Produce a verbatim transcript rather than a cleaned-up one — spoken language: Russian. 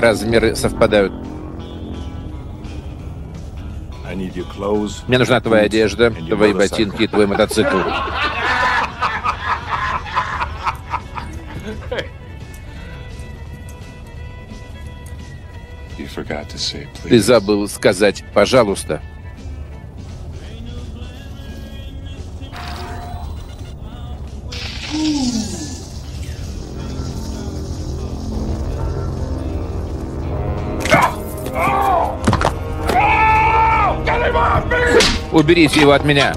размеры совпадают. Мне нужна твоя одежда, твои ботинки, твой мотоцикл. Ты забыл сказать «пожалуйста». Уберите его от меня.